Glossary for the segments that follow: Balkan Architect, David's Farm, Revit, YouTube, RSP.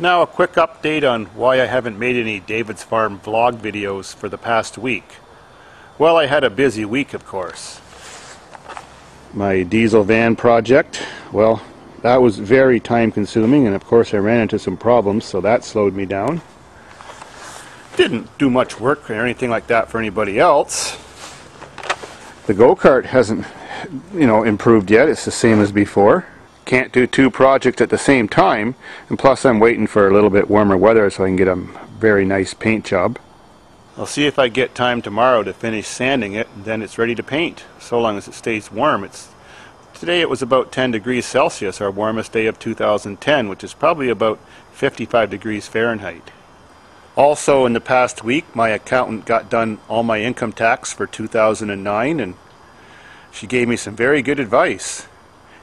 Now a quick update on why I haven't made any David's Farm vlog videos for the past week. Well, I had a busy week, of course. My diesel van project, well, that was very time consuming, and of course I ran into some problems, so that slowed me down. Didn't do much work or anything like that for anybody else. The go-kart hasn't, improved yet. It's the same as before. Can't do two projects at the same time, and plus I'm waiting for a little bit warmer weather so I can get a very nice paint job. I'll see if I get time tomorrow to finish sanding it, and then it's ready to paint, so long as it stays warm. Today it was about 10 degrees Celsius, our warmest day of 2010, which is probably about 55 degrees Fahrenheit. Also in the past week, my accountant got done all my income tax for 2009, and she gave me some very good advice.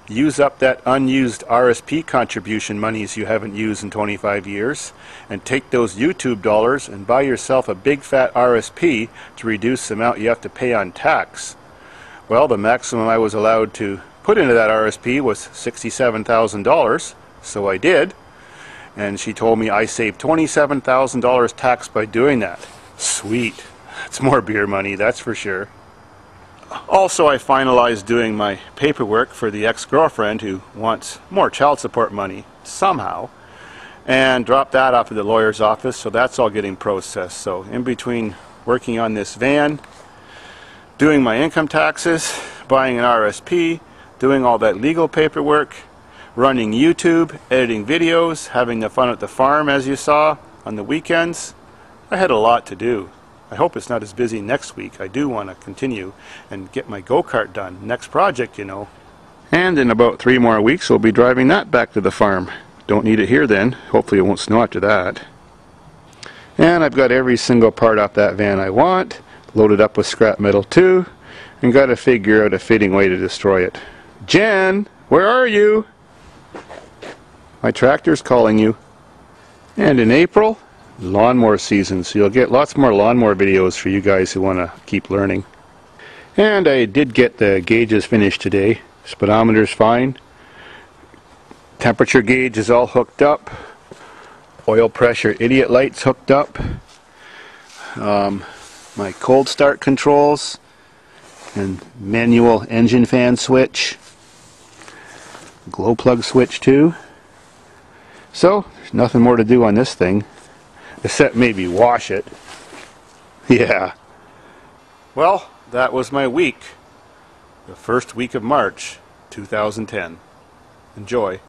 Use up that unused RSP contribution monies you haven't used in 25 years and take those YouTube dollars and buy yourself a big fat RSP to reduce the amount you have to pay on tax. Well, the maximum I was allowed to put into that RSP was $67,000, so I did, and she told me I saved $27,000 tax by doing that. Sweet. It's more beer money, that's for sure. Also, I finalized doing my paperwork for the ex-girlfriend who wants more child support money somehow, and dropped that off at the lawyer's office, so that's all getting processed. So in between working on this van, doing my income taxes, buying an RSP, doing all that legal paperwork, running YouTube, editing videos, having the fun at the farm as you saw on the weekends, I had a lot to do. I hope it's not as busy next week. I do want to continue and get my go-kart done. Next project, And in about 3 more weeks, we'll be driving that back to the farm. Don't need it here then. Hopefully it won't snow after that. And I've got every single part off that van I want, loaded up with scrap metal too, and got to figure out a fitting way to destroy it. Jen, where are you? My tractor's calling you. And in April, lawnmower season, so you'll get lots more lawnmower videos for you guys who want to keep learning. And I did get the gauges finished today. Speedometer's fine. Temperature gauge is all hooked up. Oil pressure idiot light's hooked up. My cold start controls and manual engine fan switch. Glow plug switch too. So, there's nothing more to do on this thing. Except maybe wash it. Yeah. Well, that was my week. The first week of March, 2010. Enjoy.